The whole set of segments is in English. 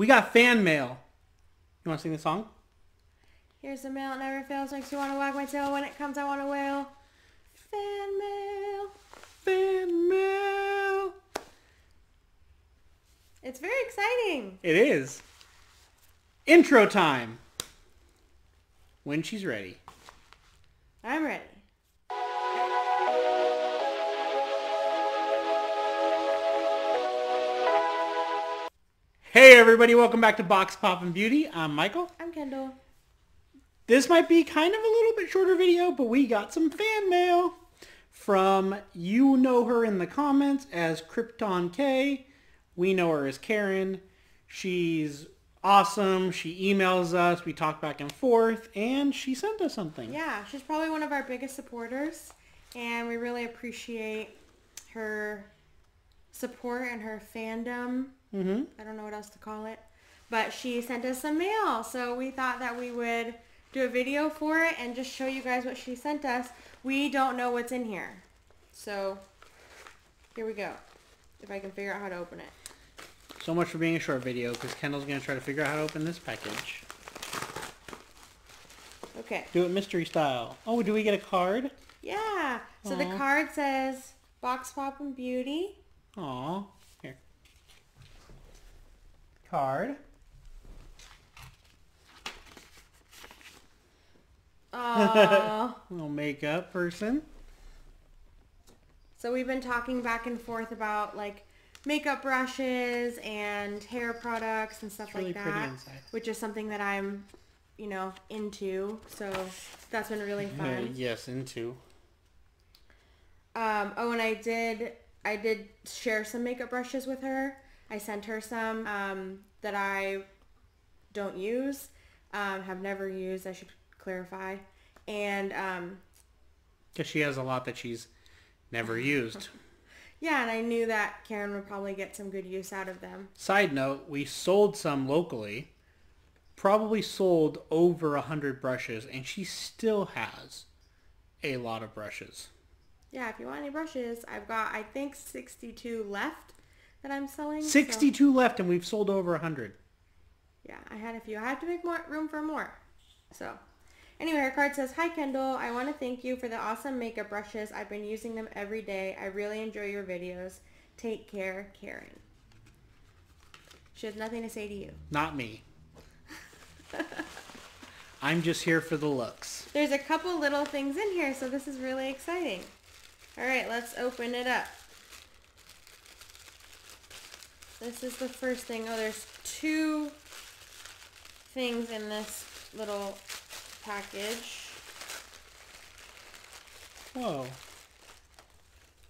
We got fan mail. You want to sing the song? Here's the mail, it never fails, makes you want to wag my tail. When it comes, I want to wail. Fan mail. Fan mail. It's very exciting. It is. Intro time. When she's ready. I'm ready. Hey everybody, welcome back to Box Pop and Beauty. I'm Michael. I'm Kendall. This might be kind of a little bit shorter video, but we got some fan mail from, you know her in the comments as Krypton Kay. We know her as Karen. She's awesome. She emails us. We talk back and forth, and she sent us something. Yeah, she's probably one of our biggest supporters, and we really appreciate her support and her fandom. I don't know what else to call it, but she sent us some mail, so we thought that we would do a video for it and just show you guys what she sent us. We don't know what's in here, so here we go, if I can figure out how to open it. So much for being a short video, because Kendall's going to try to figure out how to open this package. Okay. Do it mystery style. Oh, do we get a card? Yeah. So the card says Box Pop and Beauty. Aww. Card. Aww. Little makeup person. So we've been talking back and forth about like makeup brushes and hair products and stuff like that, which is something that I'm, you know, into. So that's been really fun. Yes, into. Oh, and I did share some makeup brushes with her. I sent her some that I don't use, have never used, I should clarify. And 'cause she has a lot that she's never used. Yeah, and I knew that Karen would probably get some good use out of them. Side note, we sold some locally, probably sold over 100 brushes, and she still has a lot of brushes. Yeah, if you want any brushes, I've got, I think, 62 left. That I'm selling. 62 left, and we've sold over 100. Yeah, I had a few. I had to make more room for more. So, anyway, her card says, "Hi Kendall, I want to thank you for the awesome makeup brushes. I've been using them every day. I really enjoy your videos. Take care, Karen." She has nothing to say to you. Not me. I'm just here for the looks. There's a couple little things in here, so this is really exciting. All right, let's open it up. This is the first thing. Oh, there's two things in this little package. Whoa.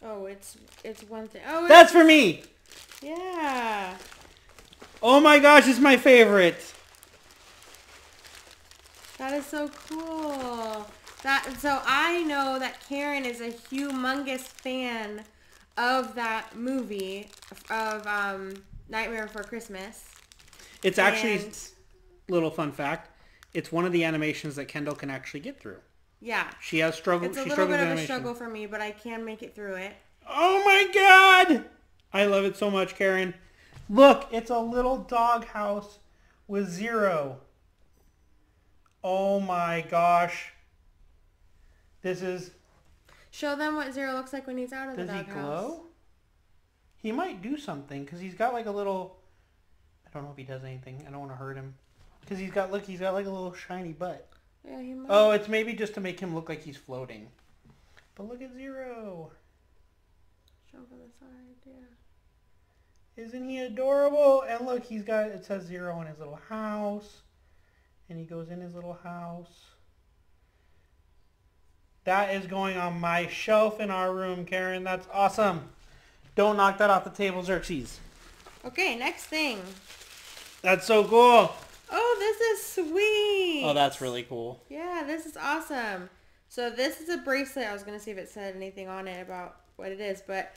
Oh, it's one thing. Oh, that's for me! Yeah. Oh my gosh, it's my favorite. That is so cool. So I know that Karen is a humongous fan of that movie, of Nightmare Before Christmas. It's actually, little fun fact, it's one of the animations that Kendall can actually get through. Yeah. She has struggled. It's a little bit of a struggle for me, but I can make it through it. Oh my God! I love it so much, Karen. Look, it's a little dog house with Zero. Oh my gosh. This is... Show them what Zero looks like when he's out of the doghouse. Does he glow? He might do something, because he's got like a little... I don't know if he does anything. I don't want to hurt him. Because he's got, look, he's got like a little shiny butt. Yeah, he might. Oh, it's maybe just to make him look like he's floating. But look at Zero. Show from the side, yeah. Isn't he adorable? And look, he's got, it says Zero in his little house. And he goes in his little house. That is going on my shelf in our room, Karen. That's awesome. Don't knock that off the table, Xerxes. Okay, next thing. That's so cool. Oh, this is sweet. Oh, that's really cool. Yeah, this is awesome. So this is a bracelet. I was going to see if it said anything on it about what it is, but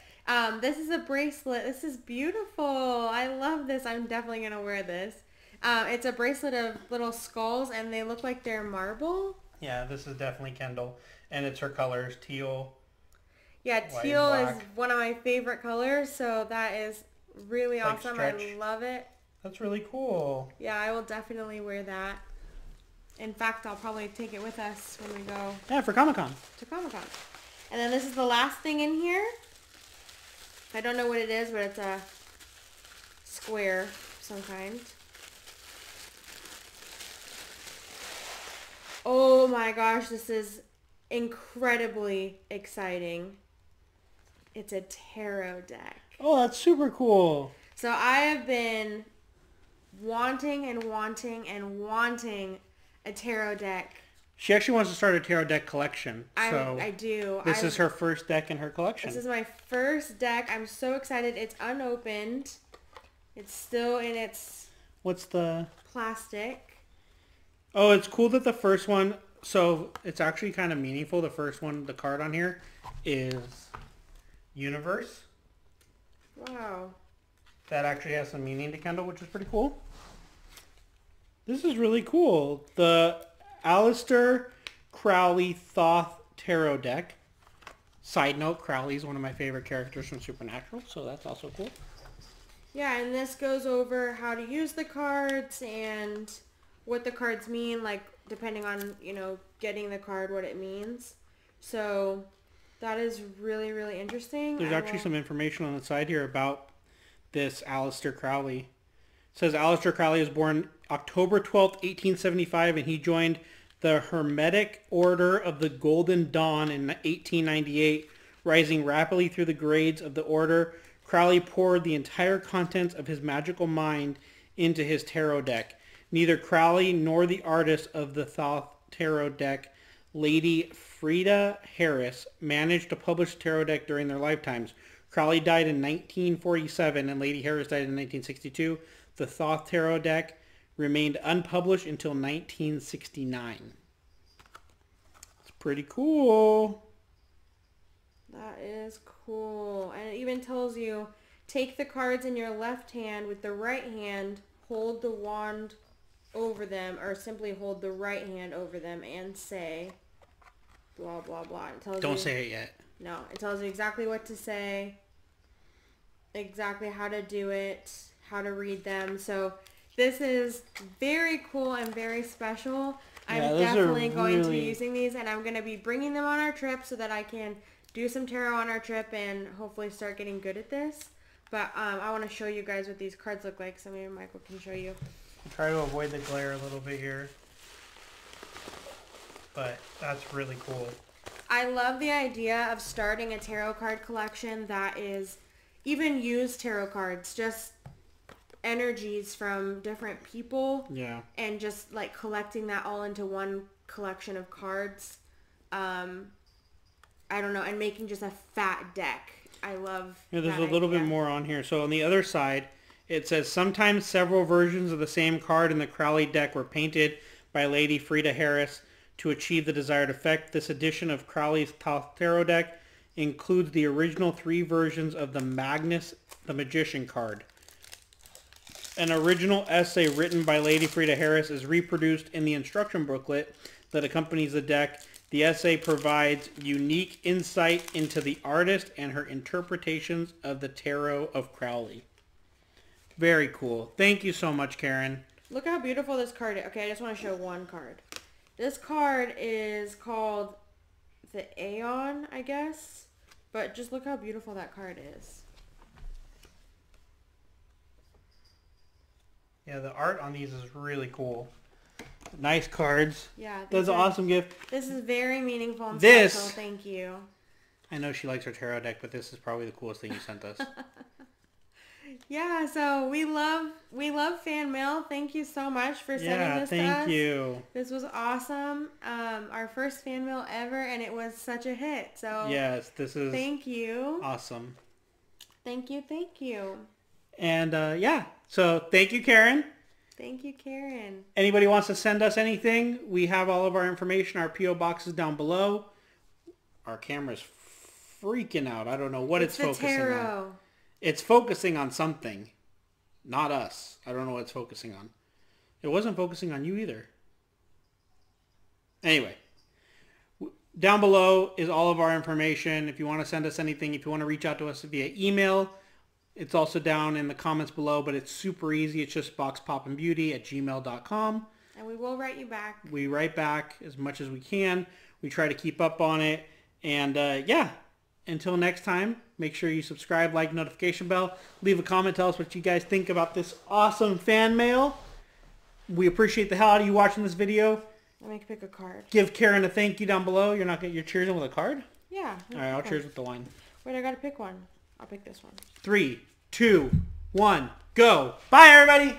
this is a bracelet. This is beautiful. I love this. I'm definitely going to wear this. It's a bracelet of little skulls, and they look like they're marble. Yeah, this is definitely Kendall. And it's her colors, teal. Yeah, teal is one of my favorite colors, so that is really awesome. I love it. That's really cool. Yeah, I will definitely wear that. In fact, I'll probably take it with us when we go. Yeah, for Comic-Con. To Comic-Con. And then this is the last thing in here. I don't know what it is, but it's a square of some kind. Oh my gosh, this is incredibly exciting. It's a tarot deck. Oh, that's super cool. So I have been wanting a tarot deck. She actually wants to start a tarot deck collection. I do. This is her first deck in her collection. This is my first deck. I'm so excited. It's unopened. It's still in its... What's the... plastic. Oh, it's cool that the first one... So it's actually kind of meaningful. The first one, the card on here, is Universe. Wow. That actually has some meaning to Kendall, which is pretty cool. This is really cool. The Aleister Crowley Thoth Tarot deck. Side note, Crowley is one of my favorite characters from Supernatural, so that's also cool. Yeah, and this goes over how to use the cards and what the cards mean, like depending on, you know, getting the card, what it means. So that is really, really interesting. There's actually some information on the side here about this Aleister Crowley. It says Aleister Crowley was born October 12th, 1875, and he joined the Hermetic Order of the Golden Dawn in 1898, rising rapidly through the grades of the order. Crowley poured the entire contents of his magical mind into his tarot deck. Neither Crowley nor the artist of the Thoth Tarot deck, Lady Frieda Harris, managed to publish the tarot deck during their lifetimes. Crowley died in 1947 and Lady Harris died in 1962. The Thoth Tarot deck remained unpublished until 1969. It's pretty cool. That is cool. And it even tells you, take the cards in your left hand with the right hand, hold the wand over them, or simply hold the right hand over them and say blah, blah, blah. It tells Don't you, say it yet. No, it tells you exactly what to say, exactly how to do it, how to read them. So this is very cool and very special. Yeah, I'm definitely going to be using these, and I'm going to be bringing them on our trip so that I can do some tarot on our trip and hopefully start getting good at this. But I want to show you guys what these cards look like, so maybe Michael can show you. I'll try to avoid the glare a little bit here, but that's really cool. I love the idea of starting a tarot card collection that is even used tarot cards, just energies from different people. Yeah. And just like collecting that all into one collection of cards. I don't know. And making just a fat deck. I love that. Yeah, there's a little bit more on here. So on the other side, it says sometimes several versions of the same card in the Crowley deck were painted by Lady Frieda Harris. To achieve the desired effect, this edition of Crowley's Thoth Tarot deck includes the original 3 versions of the Magnus the Magician card. An original essay written by Lady Frieda Harris is reproduced in the instruction booklet that accompanies the deck. The essay provides unique insight into the artist and her interpretations of the tarot of Crowley. Very cool. Thank you so much, Karen. Look how beautiful this card is. Okay, I just want to show one card. This card is called the Aeon, I guess. But just look how beautiful that card is. Yeah, the art on these is really cool. Nice cards. Yeah. That's an awesome gift. This is very meaningful and special. Thank you. I know she likes her tarot deck, but this is probably the coolest thing you sent us. Yeah, so we love fan mail. Thank you so much for sending this to us. Yeah, thank you. This was awesome. Our first fan mail ever, and it was such a hit. So yes, this is thank you. Awesome. Thank you, thank you. And yeah, so thank you, Karen. Thank you, Karen. Anybody wants to send us anything? We have all of our information. Our PO box is down below. Our camera's freaking out. I don't know what it's focusing on. It's focusing on something, not us. I don't know what it's focusing on. It wasn't focusing on you either. Anyway, down below is all of our information. If you want to send us anything, if you want to reach out to us via email, It's also down in the comments below, but it's super easy. It's just boxpopandbeauty@gmail.com. And we will write you back. We write back as much as we can. We try to keep up on it. And yeah, until next time, make sure you subscribe, like, notification bell. Leave a comment. Tell us what you guys think about this awesome fan mail. We appreciate the hell out of you watching this video. Let me pick a card. Give Karen a thank you down below. You're not gonna, you're cheersing with a card? Yeah. All right, I'll cheers with the wine. Wait, I got to pick one. I'll pick this one. 3, 2, 1, go. Bye, everybody.